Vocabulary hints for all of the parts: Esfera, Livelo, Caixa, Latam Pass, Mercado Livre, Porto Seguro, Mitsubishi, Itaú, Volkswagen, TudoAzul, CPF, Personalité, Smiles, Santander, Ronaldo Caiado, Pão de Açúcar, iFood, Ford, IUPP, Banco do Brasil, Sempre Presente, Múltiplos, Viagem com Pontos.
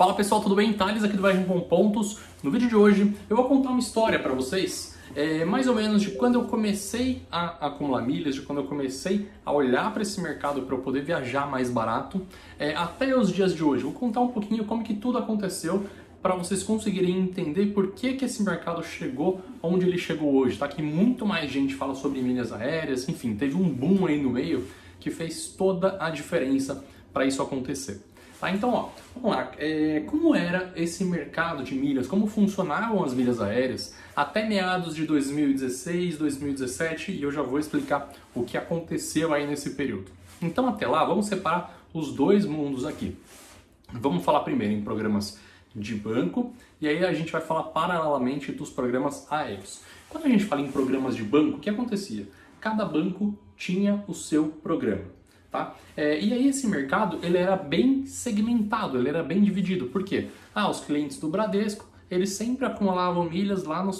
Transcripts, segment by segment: Fala pessoal, tudo bem? Thales aqui do Viagem com Pontos. No vídeo de hoje eu vou contar uma história para vocês, mais ou menos de quando eu comecei a acumular milhas, de quando eu comecei a olhar para esse mercado para eu poder viajar mais barato, até os dias de hoje. Vou contar um pouquinho como que tudo aconteceu para vocês conseguirem entender por que que esse mercado chegou onde ele chegou hoje, tá? Que muito mais gente fala sobre milhas aéreas, enfim, teve um boom aí no meio que fez toda a diferença para isso acontecer. Tá, então, ó, vamos lá. Como era esse mercado de milhas? Como funcionavam as milhas aéreas até meados de 2016, 2017? E eu já vou explicar o que aconteceu aí nesse período. Então, até lá, vamos separar os dois mundos aqui. Vamos falar primeiro em programas de banco e aí a gente vai falar paralelamente dos programas aéreos. Quando a gente fala em programas de banco, o que acontecia? Cada banco tinha o seu programa. Tá? E aí esse mercado ele era bem segmentado, ele era bem dividido. Por quê? Ah, os clientes do Bradesco, eles sempre acumulavam milhas lá no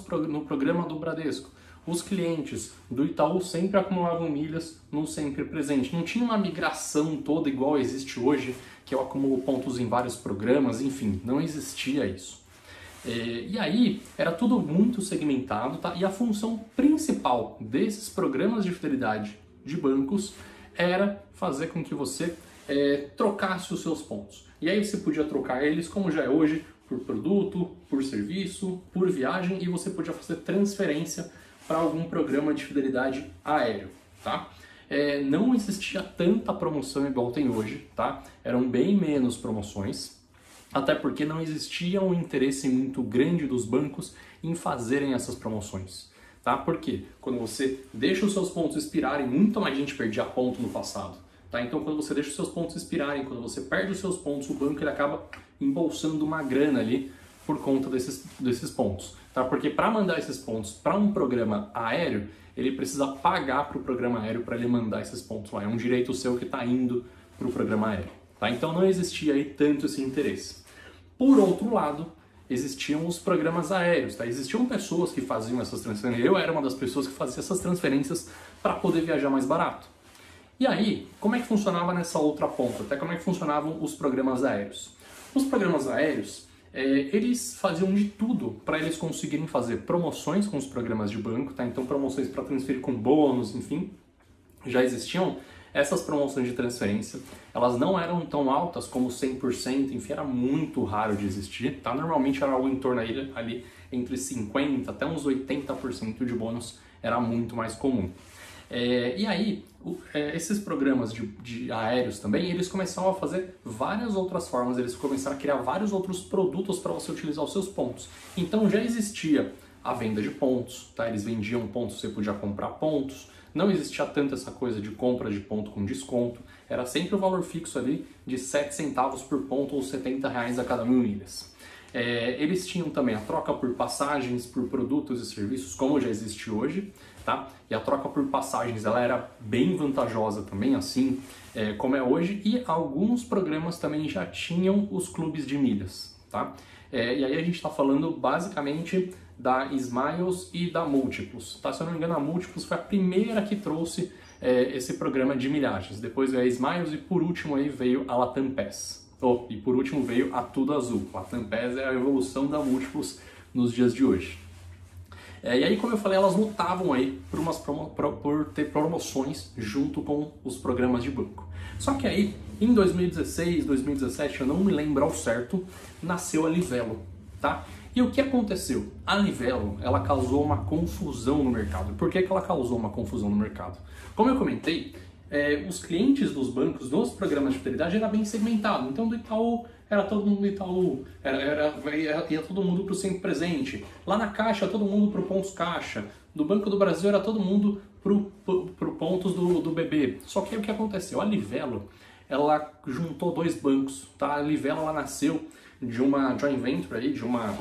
programa do Bradesco. Os clientes do Itaú sempre acumulavam milhas no Sempre Presente. Não tinha uma migração toda igual existe hoje, que eu acumulo pontos em vários programas, enfim, não existia isso. E aí era tudo muito segmentado, tá? E a função principal desses programas de fidelidade de bancos era fazer com que você trocasse os seus pontos. E aí você podia trocar eles, como já é hoje, por produto, por serviço, por viagem, e você podia fazer transferência para algum programa de fidelidade aéreo, tá? Não existia tanta promoção igual tem hoje, tá? Eram bem menos promoções, até porque não existia um interesse muito grande dos bancos em fazerem essas promoções. Tá? Porque quando você deixa os seus pontos expirarem, muita mais gente perdia ponto no passado. Tá? Então, quando você deixa os seus pontos expirarem, quando você perde os seus pontos, o banco ele acaba embolsando uma grana ali por conta desses pontos. Tá? Porque para mandar esses pontos para um programa aéreo, ele precisa pagar para o programa aéreo para ele mandar esses pontos lá. É um direito seu que está indo para o programa aéreo. Tá? Então, não existia aí tanto esse interesse. Por outro lado, existiam os programas aéreos, tá? Existiam pessoas que faziam essas transferências. Eu era uma das pessoas que fazia essas transferências para poder viajar mais barato. E aí, como é que funcionava nessa outra ponta? Até como é que funcionavam os programas aéreos? Os programas aéreos, eles faziam de tudo para eles conseguirem fazer promoções com os programas de banco, tá? Então, promoções para transferir com bônus, enfim, já existiam. Essas promoções de transferência, elas não eram tão altas como 100%, enfim, era muito raro de existir, tá? Normalmente era algo em torno ali entre 50% até uns 80% de bônus, era muito mais comum. E aí, esses programas de aéreos também, eles começaram a fazer várias outras formas, eles começaram a criar vários outros produtos para você utilizar os seus pontos. Então já existia a venda de pontos, tá? Eles vendiam pontos, você podia comprar pontos. Não existia tanto essa coisa de compra de ponto com desconto, era sempre o valor fixo ali de 7 centavos por ponto ou R$70 a cada 1.000 milhas. Eles tinham também a troca por passagens, por produtos e serviços, como já existe hoje, tá? E a troca por passagens ela era bem vantajosa também, assim como é hoje, e alguns programas também já tinham os clubes de milhas, tá? E aí a gente está falando basicamente da Smiles e da Múltiplos, tá? Se eu não me engano, a Múltiplos foi a primeira que trouxe esse programa de milhagens. Depois veio a Smiles e por último aí veio a Latam Pass. E por último veio a TudoAzul. Latam Pass é a evolução da Múltiplos nos dias de hoje. E aí, como eu falei, elas lutavam aí por ter promoções junto com os programas de banco. Só que aí, em 2016, 2017, eu não me lembro ao certo, nasceu a Livelo, tá? E o que aconteceu? A Livelo, ela causou uma confusão no mercado. Por que que ela causou uma confusão no mercado? Como eu comentei, os clientes dos bancos, dos programas de fidelidade, era bem segmentado. Então, do Itaú, era todo mundo do Itaú, ia todo mundo para o Sempre Presente. Lá na Caixa, todo mundo para o Pontos Caixa. Do Banco do Brasil, era todo mundo para o Pontos do BB. Só que aí o que aconteceu? A Livelo, ela juntou dois bancos, tá? A Livelo, ela nasceu de uma joint venture aí, de uma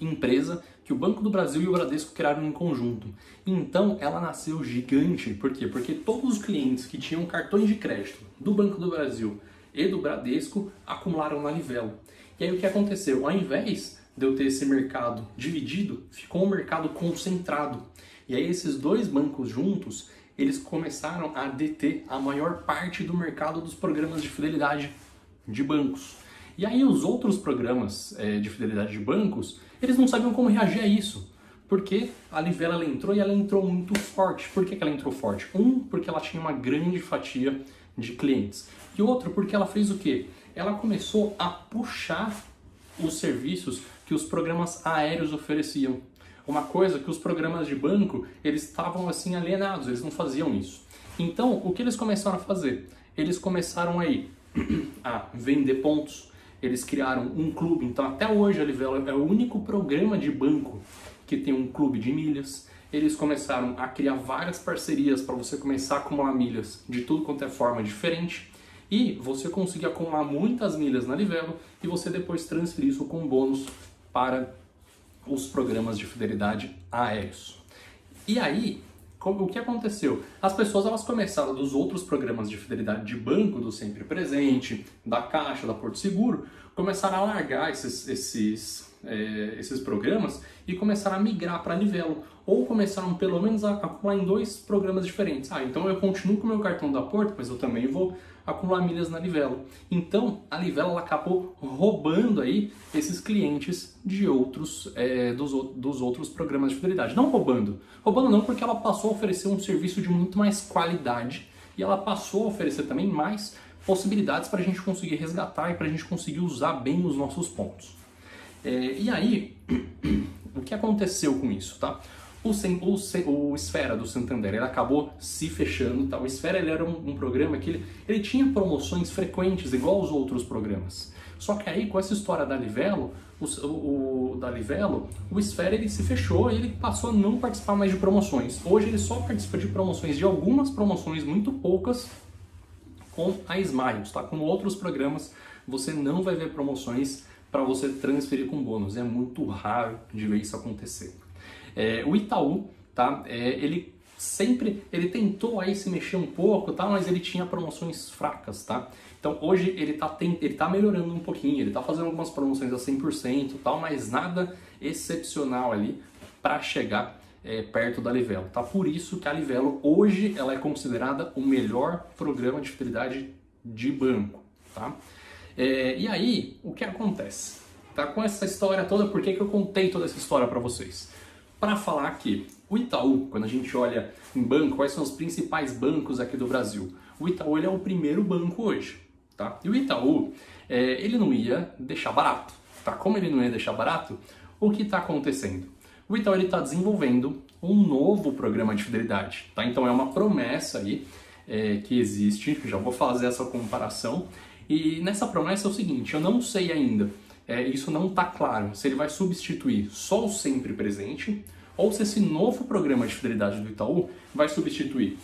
empresa que o Banco do Brasil e o Bradesco criaram em conjunto. Então, ela nasceu gigante. Por quê? Porque todos os clientes que tinham cartões de crédito do Banco do Brasil e do Bradesco acumularam na Livelo. E aí o que aconteceu? Ao invés de eu ter esse mercado dividido, ficou um mercado concentrado. E aí esses dois bancos juntos, eles começaram a deter a maior parte do mercado dos programas de fidelidade de bancos. E aí os outros programas de fidelidade de bancos, eles não sabiam como reagir a isso. Porque a Livelo, ela entrou e ela entrou muito forte. Por que ela entrou forte? Um, porque ela tinha uma grande fatia de clientes. E outro, porque ela fez o quê? Ela começou a puxar os serviços que os programas aéreos ofereciam. Uma coisa que os programas de banco, eles estavam assim alienados, eles não faziam isso. Então, o que eles começaram a fazer? Eles começaram aí a vender pontos, eles criaram um clube. Então, até hoje, a Livelo é o único programa de banco que tem um clube de milhas. Eles começaram a criar várias parcerias para você começar a acumular milhas de tudo quanto é forma diferente. E você conseguir acumular muitas milhas na Livelo e você depois transferir isso com bônus para os programas de fidelidade aéreos. E aí, o que aconteceu? As pessoas, elas começaram dos outros programas de fidelidade de banco, do Sempre Presente, da Caixa, da Porto Seguro, começaram a largar esses programas e começaram a migrar para a Livelo. Ou começaram pelo menos a acumular em dois programas diferentes. Ah, então eu continuo com o meu cartão da Porto, mas eu também vou acumular milhas na Livelo. Então a Livelo, ela acabou roubando aí esses clientes de outros, dos outros programas de fidelidade. Não roubando. Roubando não, porque ela passou a oferecer um serviço de muito mais qualidade e ela passou a oferecer também mais possibilidades para a gente conseguir resgatar e para a gente conseguir usar bem os nossos pontos. E aí, o que aconteceu com isso, tá? O Esfera do Santander, ele acabou se fechando, tá? O Esfera, ele era um programa que ele tinha promoções frequentes, igual os outros programas. Só que aí, com essa história da Livelo, o Esfera, ele se fechou e ele passou a não participar mais de promoções. Hoje ele só participa de promoções, de algumas promoções muito poucas, com a Smiles, tá? Com outros programas, você não vai ver promoções para você transferir com bônus. É muito raro de ver isso acontecer. O Itaú, tá? Ele sempre tentou aí se mexer um pouco, tá? Mas ele tinha promoções fracas, tá? Então hoje ele tá melhorando um pouquinho, ele tá fazendo algumas promoções a 100%, tal, mas nada excepcional ali para chegar perto da Livelo, tá? Por isso que a Livelo hoje ela é considerada o melhor programa de fidelidade de banco, tá? E aí, o que acontece? Tá? Com essa história toda, por que eu contei toda essa história para vocês? Para falar que o Itaú, quando a gente olha em banco, quais são os principais bancos aqui do Brasil? O Itaú, ele é o primeiro banco hoje, tá? E o Itaú, ele não ia deixar barato, tá? Como ele não ia deixar barato, o que está acontecendo? O Itaú, ele está desenvolvendo um novo programa de fidelidade, tá? Então é uma promessa aí que existe, já vou fazer essa comparação. E nessa promessa é o seguinte, eu não sei ainda, isso não está claro, se ele vai substituir só o Sempre Presente ou se esse novo programa de fidelidade do Itaú vai substituir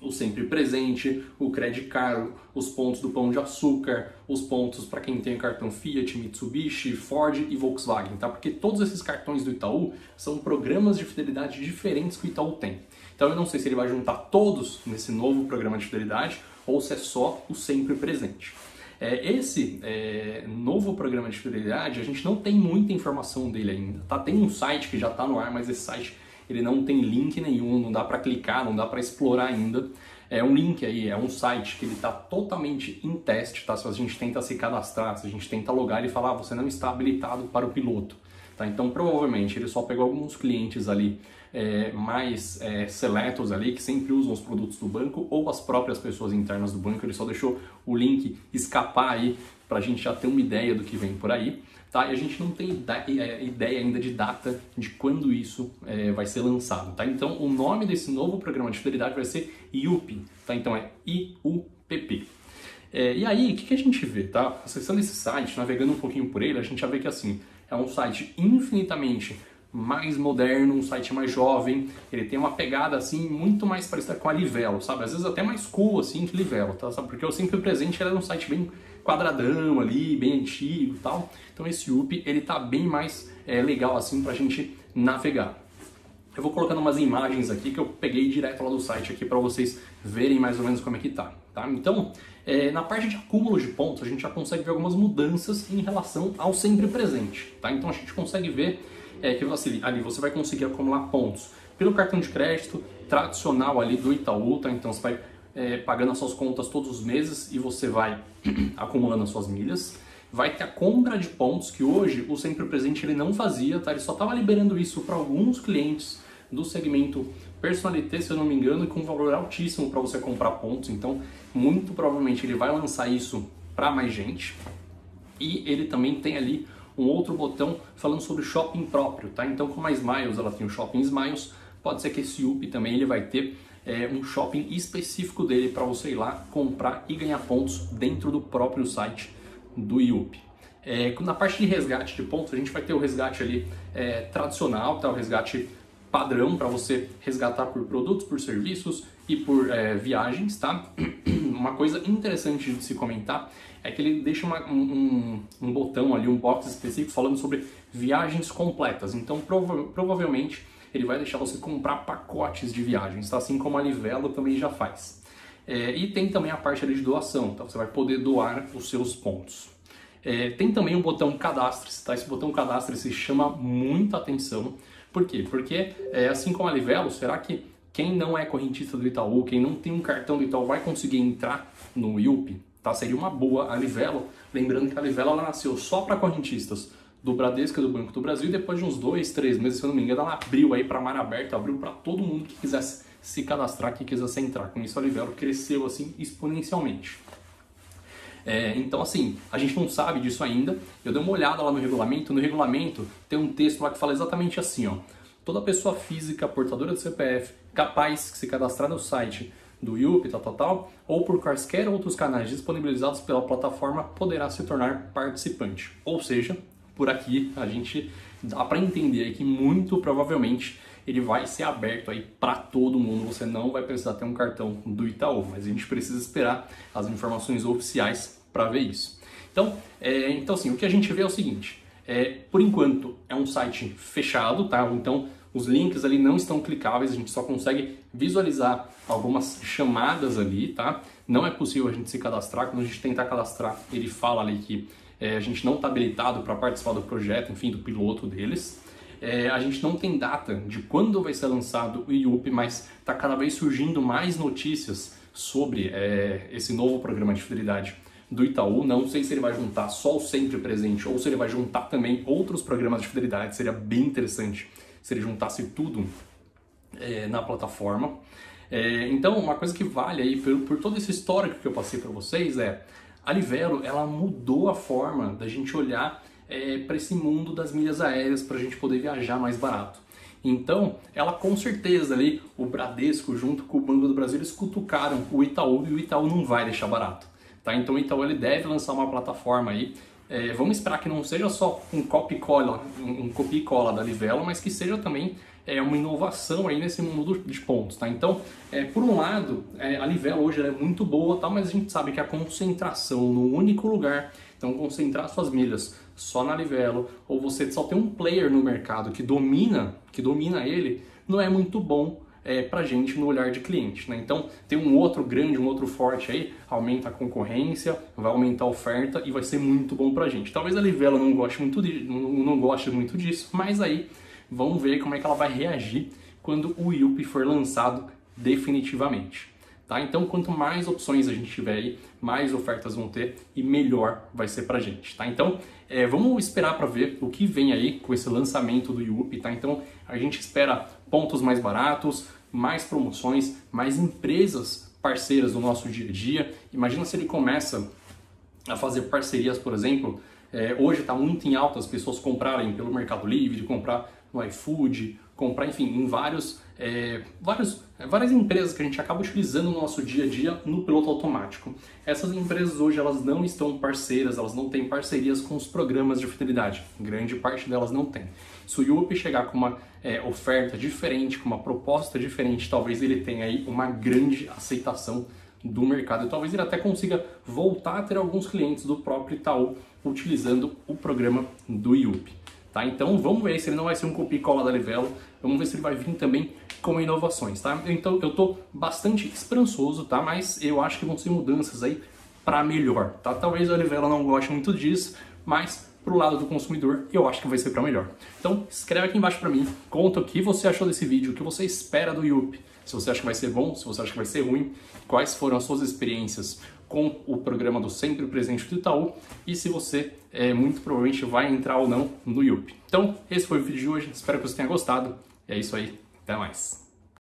o Sempre Presente, o Credicard, os pontos do Pão de Açúcar, os pontos para quem tem o cartão Fiat, Mitsubishi, Ford e Volkswagen, tá? Porque todos esses cartões do Itaú são programas de fidelidade diferentes que o Itaú tem. Então eu não sei se ele vai juntar todos nesse novo programa de fidelidade ou se é só o Sempre Presente. Esse novo programa de fidelidade, a gente não tem muita informação dele ainda, tá? Tem um site que já está no ar, mas esse site ele não tem link nenhum, não dá para clicar, não dá para explorar ainda. É um link aí, é um site que ele está totalmente em teste, tá? Se a gente tenta se cadastrar, se a gente tenta logar, ele fala, ah, você não está habilitado para o piloto. Tá? Então, provavelmente, ele só pegou alguns clientes ali mais seletos ali, que sempre usam os produtos do banco, ou as próprias pessoas internas do banco, ele só deixou o link escapar aí, pra gente já ter uma ideia do que vem por aí, tá? E a gente não tem ideia ainda de data de quando isso vai ser lançado, tá? Então, o nome desse novo programa de fidelidade vai ser IUP, tá? Então, é IUPP. E aí, o que a gente vê, tá? Acessando esse site, navegando um pouquinho por ele, a gente já vê que, assim, é um site infinitamente mais moderno, um site mais jovem, ele tem uma pegada, assim, muito mais parecida com a Livelo, sabe? Às vezes até mais cool, assim, que Livelo, tá? Sabe? Porque o Sempre Presente era um site bem quadradão ali, bem antigo e tal. Então esse IUP, ele tá bem mais legal, assim, pra gente navegar. Eu vou colocando umas imagens aqui que eu peguei direto lá do site aqui pra vocês verem mais ou menos como é que tá, tá? Então, na parte de acúmulo de pontos, a gente já consegue ver algumas mudanças em relação ao Sempre Presente, tá? Então a gente consegue ver que ali você vai conseguir acumular pontos pelo cartão de crédito tradicional ali do Itaú, tá? Então você vai pagando as suas contas todos os meses e você vai acumulando as suas milhas. vai ter a compra de pontos que hoje o Sempre Presente ele não fazia, tá? Ele só estava liberando isso para alguns clientes do segmento Personalité, se eu não me engano, e com um valor altíssimo para você comprar pontos. Então, muito provavelmente ele vai lançar isso para mais gente. E ele também tem ali um outro botão falando sobre shopping próprio, tá? Então, como a Smiles, ela tem o Shopping Smiles, pode ser que esse IUPP também ele vai ter um shopping específico dele para você ir lá comprar e ganhar pontos dentro do próprio site do IUPP. Na parte de resgate de pontos, a gente vai ter o resgate ali tradicional, tá? O resgate padrão para você resgatar por produtos, por serviços e por viagens, tá? Uma coisa interessante de se comentar é que ele deixa um botão ali, um box específico falando sobre viagens completas. Então, provavelmente, ele vai deixar você comprar pacotes de viagens, tá? Assim como a Livelo também já faz. E tem também a parte ali de doação, tá? Você vai poder doar os seus pontos. Tem também o botão cadastre-se, tá? Esse botão cadastre-se chama muita atenção. Por quê? Porque, assim como a Livelo, será que quem não é correntista do Itaú, quem não tem um cartão do Itaú, vai conseguir entrar no IUPP? Tá? Seria uma boa a Livelo. Lembrando que a Livelo ela nasceu só para correntistas do Bradesco e do Banco do Brasil, e depois de uns 2, 3 meses, se eu não me engano, ela abriu aí para mar aberto, abriu para todo mundo que quisesse se cadastrar, que quisesse entrar. Com isso, a Livelo cresceu assim exponencialmente. Então, assim, a gente não sabe disso ainda. Eu dei uma olhada lá no regulamento. No regulamento tem um texto lá que fala exatamente assim, ó: toda pessoa física portadora de CPF capaz que se cadastrar no site do IUPP, tal, ou por quaisquer outros canais disponibilizados pela plataforma poderá se tornar participante. Ou seja, por aqui a gente dá para entender que muito provavelmente ele vai ser aberto aí para todo mundo. Você não vai precisar ter um cartão do Itaú, mas a gente precisa esperar as informações oficiais para ver isso. Então, assim, o que a gente vê é o seguinte: por enquanto é um site fechado, tá? Então os links ali não estão clicáveis, a gente só consegue visualizar algumas chamadas ali, tá? Não é possível a gente se cadastrar. Quando a gente tentar cadastrar, ele fala ali que a gente não está habilitado para participar do projeto, enfim, do piloto deles. A gente não tem data de quando vai ser lançado o IUPP, mas está cada vez surgindo mais notícias sobre esse novo programa de fidelidade do Itaú. Não sei se ele vai juntar só o Sempre Presente ou se ele vai juntar também outros programas de fidelidade. Seria bem interessante se ele juntasse tudo na plataforma. Então, uma coisa que vale aí por todo esse histórico que eu passei para vocês a Livelo, ela mudou a forma da gente olhar para esse mundo das milhas aéreas, para a gente poder viajar mais barato. Então, ela com certeza ali, o Bradesco junto com o Banco do Brasil, eles cutucaram o Itaú, e o Itaú não vai deixar barato, tá? Então o Itaú ele deve lançar uma plataforma aí. Vamos esperar que não seja só um copia e cola da Livelo, mas que seja também uma inovação aí nesse mundo de pontos, tá? Então, por um lado, a Livelo hoje ela é muito boa, tá? Mas a gente sabe que a concentração num único lugar, então concentrar suas milhas só na Livelo, ou você só ter um player no mercado que domina ele, não é muito bom pra gente no olhar de cliente, né? Então tem um outro grande, um outro forte aí, aumenta a concorrência, vai aumentar a oferta e vai ser muito bom pra gente. Talvez a Livelo não goste muito disso, mas aí vamos ver como é que ela vai reagir quando o IUPP for lançado definitivamente, tá? Então, quanto mais opções a gente tiver aí, mais ofertas vão ter e melhor vai ser pra gente, tá? Então, vamos esperar para ver o que vem aí com esse lançamento do IUPP, tá? Então, a gente espera pontos mais baratos, mais promoções, mais empresas parceiras do nosso dia a dia. Imagina se ele começa a fazer parcerias, por exemplo, hoje está muito em alta as pessoas comprarem pelo Mercado Livre, comprar no iFood, comprar, enfim, em várias empresas que a gente acaba utilizando no nosso dia a dia no piloto automático. Essas empresas hoje elas não estão parceiras, elas não têm parcerias com os programas de fidelidade. Grande parte delas não tem. Se o IUPP chegar com uma oferta diferente, com uma proposta diferente, talvez ele tenha aí uma grande aceitação do mercado. E talvez ele até consiga voltar a ter alguns clientes do próprio Itaú utilizando o programa do IUPP. Tá? Então vamos ver se ele não vai ser um copia e cola da Livelo, vamos ver se ele vai vir também com inovações, tá? Então eu tô bastante esperançoso, tá? Mas eu acho que vão ser mudanças aí para melhor, tá? Talvez a Livelo não goste muito disso, mas pro lado do consumidor eu acho que vai ser para melhor. Então escreve aqui embaixo para mim, conta o que você achou desse vídeo, o que você espera do IUPP, se você acha que vai ser bom, se você acha que vai ser ruim, quais foram as suas experiências com o programa do Sempre Presente do Itaú e se você muito provavelmente vai entrar ou não no IUP. Então, esse foi o vídeo de hoje, espero que você tenha gostado. É isso aí, até mais!